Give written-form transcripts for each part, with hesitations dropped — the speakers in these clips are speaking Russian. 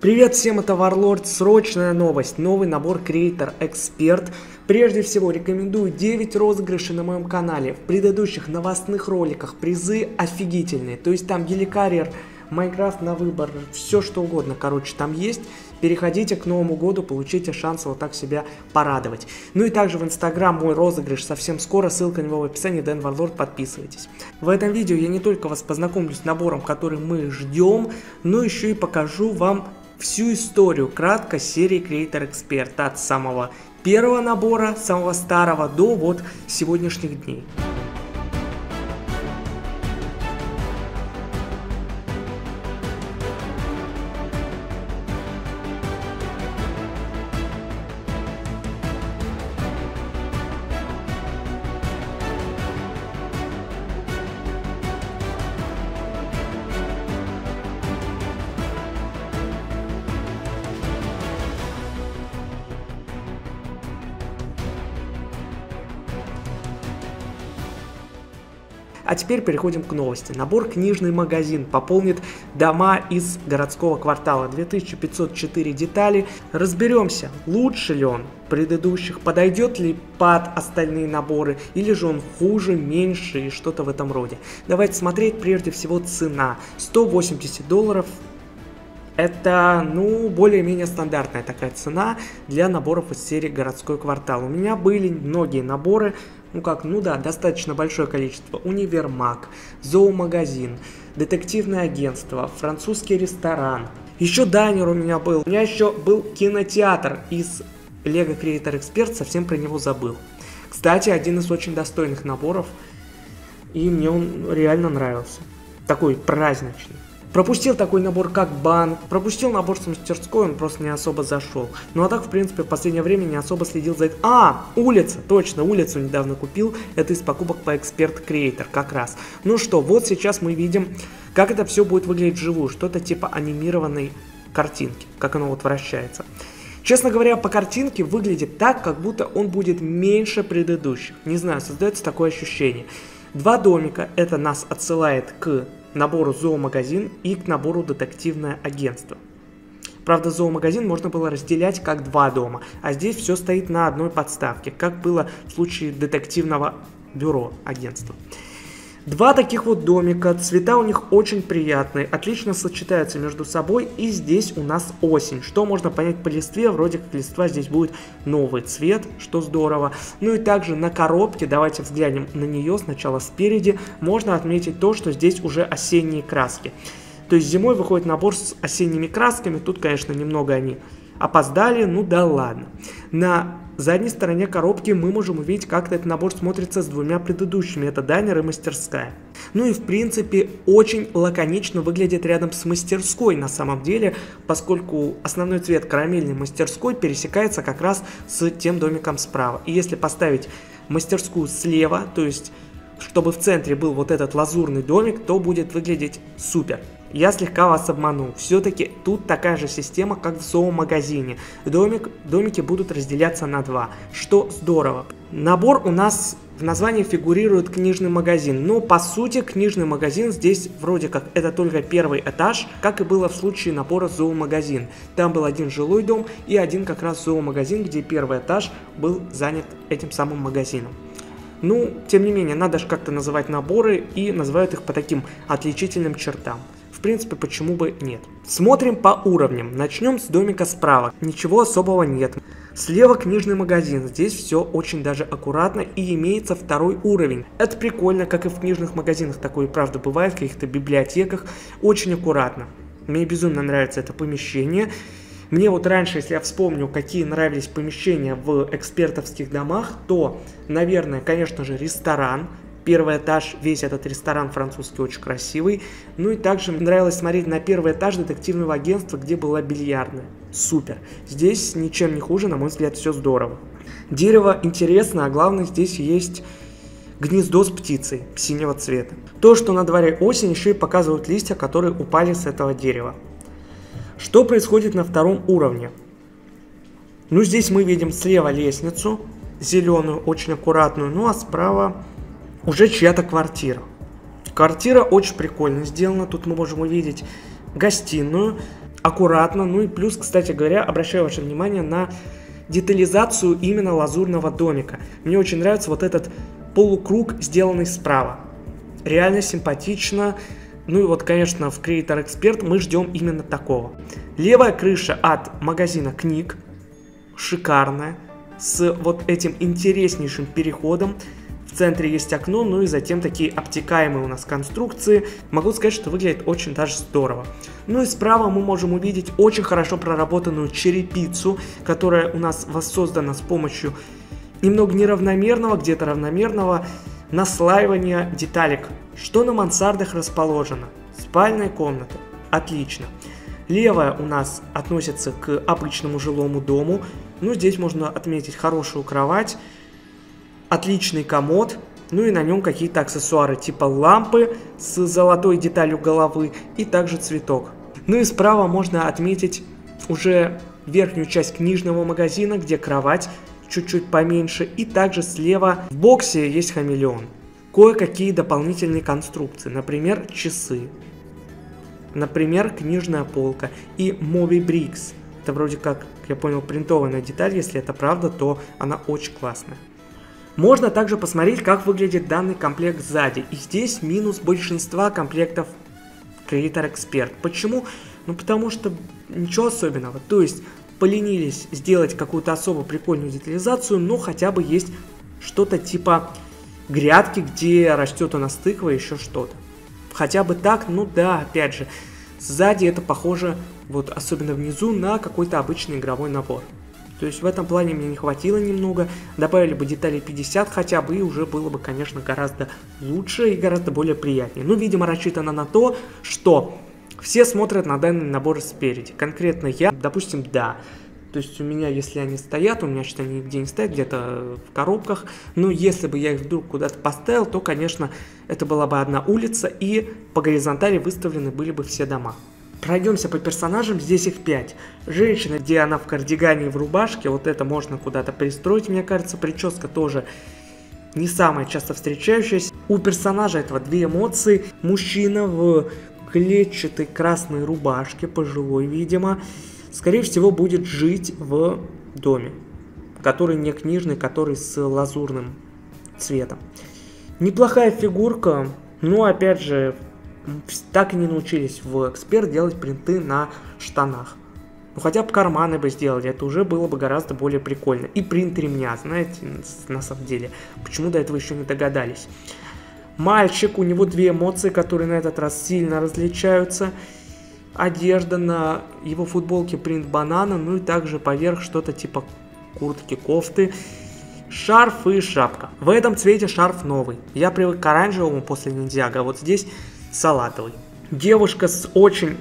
Привет всем, это Warlord, срочная новость, новый набор Creator Expert. Прежде всего рекомендую 9 розыгрышей на моем канале, в предыдущих новостных роликах призы офигительные, то есть там Геликарриер, Майнкрафт на выбор, все что угодно, короче, там есть. Переходите к Новому году, получите шанс вот так себя порадовать. Ну и также в Instagram мой розыгрыш совсем скоро, ссылка на него в описании, Дэн Warlord, подписывайтесь. В этом видео я не только вас познакомлю с набором, который мы ждем, но еще и покажу вам всю историю кратко серии Creator Expert от самого первого набора, самого старого, до вот сегодняшних дней. А теперь переходим к новости. Набор «Книжный магазин» пополнит дома из городского квартала. 2504 детали. Разберемся, лучше ли он предыдущих, подойдет ли под остальные наборы, или же он хуже, меньше и что-то в этом роде. Давайте смотреть прежде всего цена. $180. Это, ну, более-менее стандартная такая цена для наборов из серии «Городской квартал». У меня были многие наборы, достаточно большое количество. Универмаг, зоомагазин, детективное агентство, французский ресторан. Еще дайнер у меня был. У меня еще был кинотеатр из LEGO Creator Expert, совсем про него забыл. Кстати, один из очень достойных наборов, и мне он реально нравился. Такой праздничный. Пропустил такой набор, как банк, пропустил набор с мастерской, он просто не особо зашел. Ну а так, в принципе, в последнее время не особо следил за этим. Улица, точно, улицу недавно купил, это из покупок по Expert Creator, как раз. Ну что, вот сейчас мы видим, как это все будет выглядеть вживую, что-то типа анимированной картинки, как оно вот вращается. Честно говоря, по картинке выглядит так, как будто он будет меньше предыдущих. Не знаю, создается такое ощущение. Два домика, это нас отсылает к набору зоомагазин и к набору детективное агентство. Правда, зоомагазин можно было разделять как два дома, а здесь все стоит на одной подставке, как было в случае детективного бюро агентства. Два таких вот домика, цвета у них очень приятные, отлично сочетаются между собой, и здесь у нас осень, что можно понять по листве, вроде как листва здесь будет новый цвет, что здорово. Ну и также на коробке, давайте взглянем на нее сначала спереди, можно отметить то, что здесь уже осенние краски. То есть зимой выходит набор с осенними красками, тут, конечно, немного они опоздали, ну да ладно. На задней стороне коробки мы можем увидеть, как этот набор смотрится с двумя предыдущими, это дайнер и мастерская. Ну и в принципе очень лаконично выглядит рядом с мастерской на самом деле, поскольку основной цвет карамельной мастерской пересекается как раз с тем домиком справа. И если поставить мастерскую слева, то есть чтобы в центре был вот этот лазурный домик, то будет выглядеть супер. Я слегка вас обманул, все-таки тут такая же система, как в зоомагазине. Домики будут разделяться на два, что здорово. Набор у нас в названии фигурирует книжный магазин, но по сути книжный магазин здесь вроде как это только первый этаж, как и было в случае набора зоомагазин. Там был один жилой дом и один как раз зоомагазин, где первый этаж был занят этим самым магазином. Ну, тем не менее, надо же как-то называть наборы, и называют их по таким отличительным чертам. В принципе, почему бы нет. Смотрим по уровням. Начнем с домика справа. Ничего особого нет. Слева книжный магазин. Здесь все очень даже аккуратно и имеется второй уровень. Это прикольно, как и в книжных магазинах такое и правда бывает, в каких-то библиотеках. Очень аккуратно. Мне безумно нравится это помещение. Мне вот раньше, если я вспомню, какие нравились помещения в экспертовских домах, то, наверное, конечно же, ресторан. Первый этаж, весь этот ресторан французский очень красивый. Ну и также мне нравилось смотреть на первый этаж детективного агентства, где была бильярдная. Супер. Здесь ничем не хуже, на мой взгляд, все здорово. Дерево интересно, а главное, здесь есть гнездо с птицей синего цвета. То, что на дворе осень, еще и показывают листья, которые упали с этого дерева. Что происходит на втором уровне? Ну, здесь мы видим слева лестницу, зеленую, очень аккуратную, ну а справа уже чья-то квартира. Квартира очень прикольно сделана, тут мы можем увидеть гостиную, аккуратно. Ну и плюс, кстати говоря, обращаю ваше внимание на детализацию именно лазурного домика. Мне очень нравится вот этот полукруг, сделанный справа. Реально симпатично. Ну и вот, конечно, в Creator Expert мы ждем именно такого. Левая крыша от магазина книг. Шикарная. С вот этим интереснейшим переходом. В центре есть окно, ну и затем такие обтекаемые у нас конструкции. Могу сказать, что выглядит очень даже здорово. Ну и справа мы можем увидеть очень хорошо проработанную черепицу, которая у нас воссоздана с помощью немного неравномерного, где-то равномерного наслаивания деталек. Что на мансардах расположено? Спальная комната. Отлично. Левая у нас относится к обычному жилому дому. Ну, здесь можно отметить хорошую кровать, отличный комод, ну и на нем какие-то аксессуары типа лампы с золотой деталью головы и также цветок. Ну и справа можно отметить уже верхнюю часть книжного магазина, где кровать чуть-чуть поменьше, и также слева в боксе есть хамелеон. Кое-какие дополнительные конструкции, например, часы, например, книжная полка и Moby Bricks. Это вроде как, я понял, принтованная деталь, если это правда, то она очень классная. Можно также посмотреть, как выглядит данный комплект сзади. И здесь минус большинства комплектов Creator Expert. Почему? Ну потому что ничего особенного. То есть поленились сделать какую-то особо прикольную детализацию, но хотя бы есть что-то типа грядки, где растет у нас тыква и еще что-то. Хотя бы так, ну да, опять же, сзади это похоже, вот особенно внизу, на какой-то обычный игровой набор. То есть в этом плане мне не хватило немного, добавили бы деталей 50 хотя бы, и уже было бы, конечно, гораздо лучше и гораздо более приятнее. Ну, видимо, рассчитано на то, что все смотрят на данный набор спереди. Конкретно я, допустим, да. То есть у меня, если они стоят, у меня что-то они нигде не стоят, где-то в коробках. Но если бы я их вдруг куда-то поставил, то, конечно, это была бы одна улица, и по горизонтали выставлены были бы все дома. Пройдемся по персонажам, здесь их 5. Женщина, где она в кардигане и в рубашке, вот это можно куда-то пристроить, мне кажется. Прическа тоже не самая часто встречающаяся. У персонажа этого две эмоции. Мужчина в клетчатой красной рубашке, пожилой, видимо. Скорее всего, будет жить в доме, который не книжный, который с лазурным цветом. Неплохая фигурка, но опять же... Так и не научились в Эксперт делать принты на штанах. Ну хотя бы карманы бы сделали, это уже было бы гораздо более прикольно. И принт ремня, знаете, на самом деле. Почему до этого еще не догадались. Мальчик, у него две эмоции, которые на этот раз сильно различаются. Одежда, на его футболке принт банана, ну и также поверх что-то типа куртки, кофты. Шарф и шапка. В этом цвете шарф новый. Я привык к оранжевому после Ниндзяго, а вот здесь... салатовый. Девушка с очень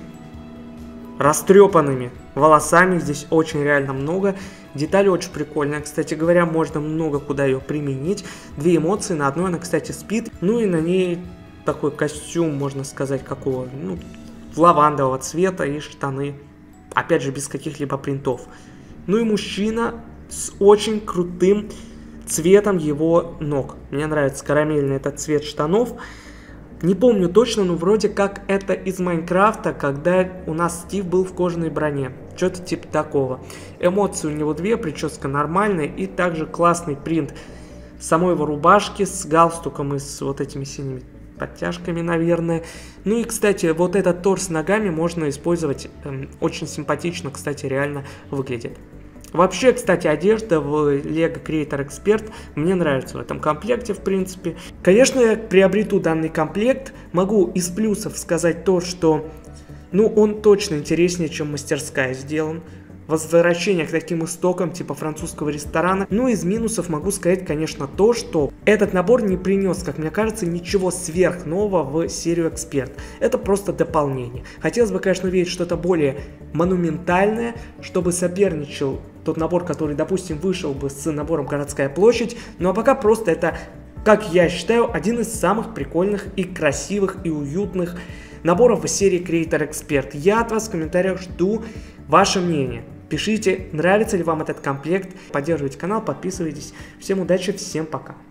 растрепанными волосами. Здесь очень реально много. Деталь очень прикольная. Кстати говоря, можно много куда ее применить. Две эмоции. На одной она, кстати, спит. Ну и на ней такой костюм, можно сказать, какого? Ну, лавандового цвета и штаны. Опять же, без каких-либо принтов. Ну и мужчина с очень крутым цветом его ног. Мне нравится карамельный этот цвет штанов. Не помню точно, но вроде как это из Майнкрафта, когда у нас Стив был в кожаной броне. Что-то типа такого. Эмоции у него две, прическа нормальная и также классный принт самой его рубашки с галстуком и с вот этими синими подтяжками, наверное. Ну и, кстати, вот этот торс с ногами можно использовать. Очень симпатично, кстати, реально выглядит. Вообще, кстати, одежда в LEGO Creator Expert мне нравится в этом комплекте, в принципе. Конечно, я приобрету данный комплект. Могу из плюсов сказать то, что, ну, он точно интереснее, чем мастерская сделан. Возвращение к таким истокам, типа французского ресторана. Ну, из минусов могу сказать, конечно, то, что этот набор не принес, как мне кажется, ничего сверхнового в серию Эксперт. Это просто дополнение. Хотелось бы, конечно, увидеть что-то более монументальное, чтобы соперничал тот набор, который, допустим, вышел бы с набором «Городская площадь». Ну, а пока просто это, как я считаю, один из самых прикольных и красивых и уютных наборов из серии Creator Expert. Я от вас в комментариях жду ваше мнение. Пишите, нравится ли вам этот комплект, поддерживайте канал, подписывайтесь. Всем удачи, всем пока.